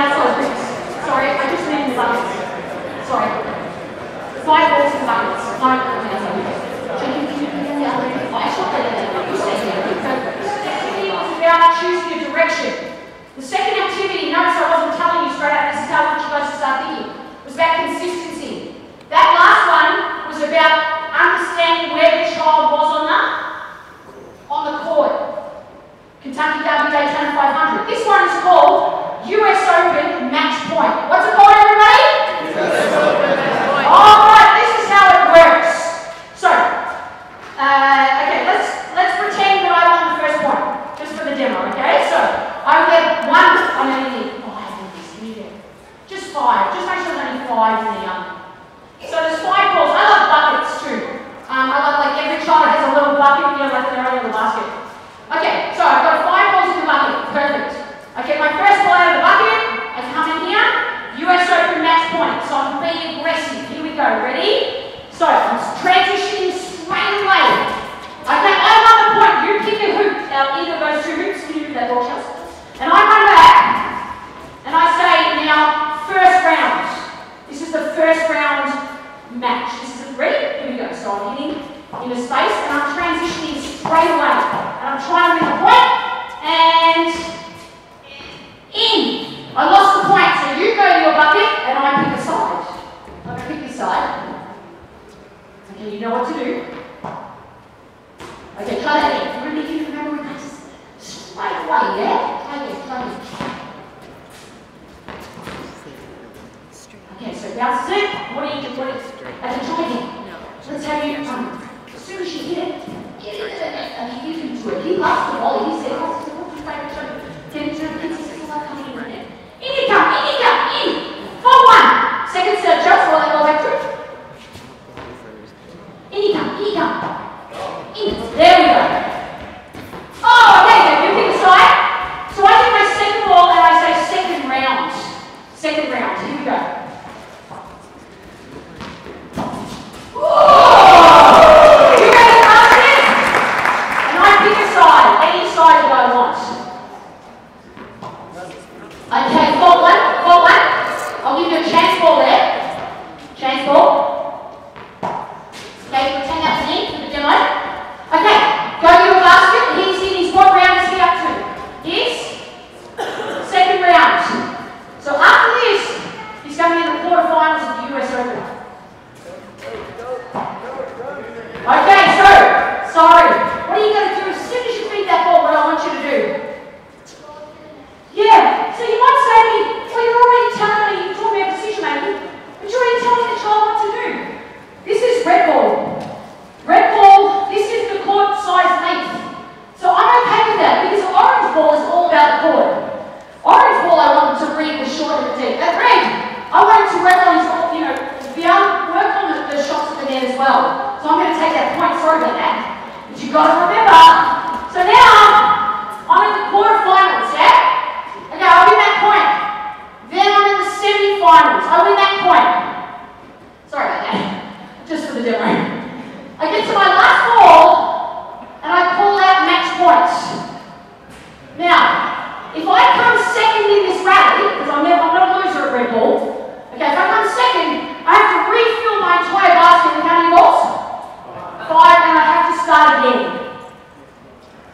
Yeah, sorry, I just meant buckets. Sorry. 5 balls in buckets. So you can keep them in the other end. I shot that in the second was about choosing a direction. The second activity, notice I wasn't telling you straight out, this is how much you're supposed to start thinking, was about consistency. That last one was about understanding where the child was on the court. Kentucky Derby Daytona 500. This one is called US Open Match Point. What's it called, everybody? US Open Match Point. All right, this is how it works. So, okay, let's pretend that I won the first point, just for the demo, okay? So, I get one, I'm going to need 5 in this, here. Just 5, just make sure there's only 5 in the So there's 5 balls. I love buckets too. I love like every child has a little bucket, you know, like they're in the basket. Okay, so I've got 5 balls in the bucket. Perfect. Okay, my first ball out of the bucket, I come in here. US Open match point. So I'm being aggressive. Here we go. Ready? So I'm transitioning straight away. I think I love the point. You kick a hoop. Now either those 2 hoops, can you do that ball chest? And I come back, and I say, now, first round. This is the first round match. This is ready? Here we go. So I'm hitting in a space, and I'm transitioning straight away. And I'm trying to make a point, and in. I lost the point, so you go to your bucket, and I pick a side. I'm going to pick this side. Okay, you know what to do. Okay, cut it in. I'm going to make you remember we got this straight away, yeah? Okay, so that's it. What do you I can try again. Let's have you, as soon as you hit it, and you can do it. He loves the ball, he said, oh, so what's your favourite show? Then he says, I can't even it. In you come, in you come, in. 4-1. Second set, just roll that ball back through. In you come, in you come. In, there we go. Oh, okay, you pick a side. So I do my second ball and I say second round. Second round, here we go. Ooh! You guys are asking? And I pick a side, any side that I want. Okay, ball one. I'll give you a chance ball there. Chance ball. Okay, pretend that's me for the demo. Okay, go to your basket. He's in his what round is he up to? Yes? Second round. So after this, he's going to be in the quarterfinals of the US Open. Okay, sorry. What are you going to do as soon as you feed that ball? What I want you to do? Yeah. So you might say to me, well, you're already telling me, you taught me about decision making, but you're already telling the child what to do. This is red ball. Red ball. This is the court size length. So I'm okay with that because orange ball is all about the court. Orange ball, I want them to read the short and the deep. And red, I want them to realise, you know, be able to work on the shots at the net as well. So I'm going to take that point. Sorry about that. But you've got to remember. So now, I'm in the quarterfinals, yeah? Okay, I win that point. Then I'm in the semi-finals. I win that point. Sorry about that. Just for the demo. I get to my last ball. And I call out match points. Now, if I come second in this rally, because I'm not a loser at red ball, okay, if I come second, I have to refill my entire basket with how many balls? 5, and I have to start again.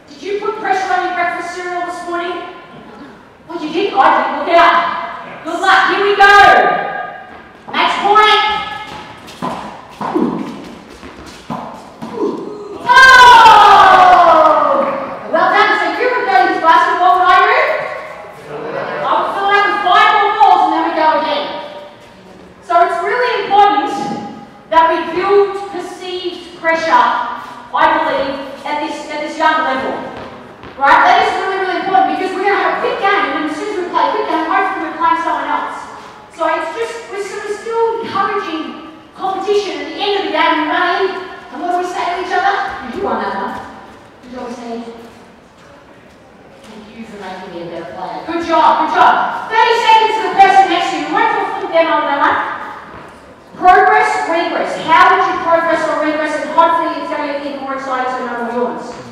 Did you put pressure on your breakfast cereal this morning? Well, you did? I did. Look out. Good luck. Here we go. Match point. That we build perceived pressure, I believe, at this young level. Right? That is really, really important because we're going to have a quick game, and as soon as we play a quick game, hopefully we're playing someone else. So it's just, we're sort of still encouraging competition. At the end of the game, we run in, and what do we say to each other? You won that one. You always say, thank you for making me a better player. Good job, good job. 30 seconds to the person next to you. We won't talk to them on that one. Progress, regress. How would you progress or regress? And hopefully it's going to be even more exciting to know what yours.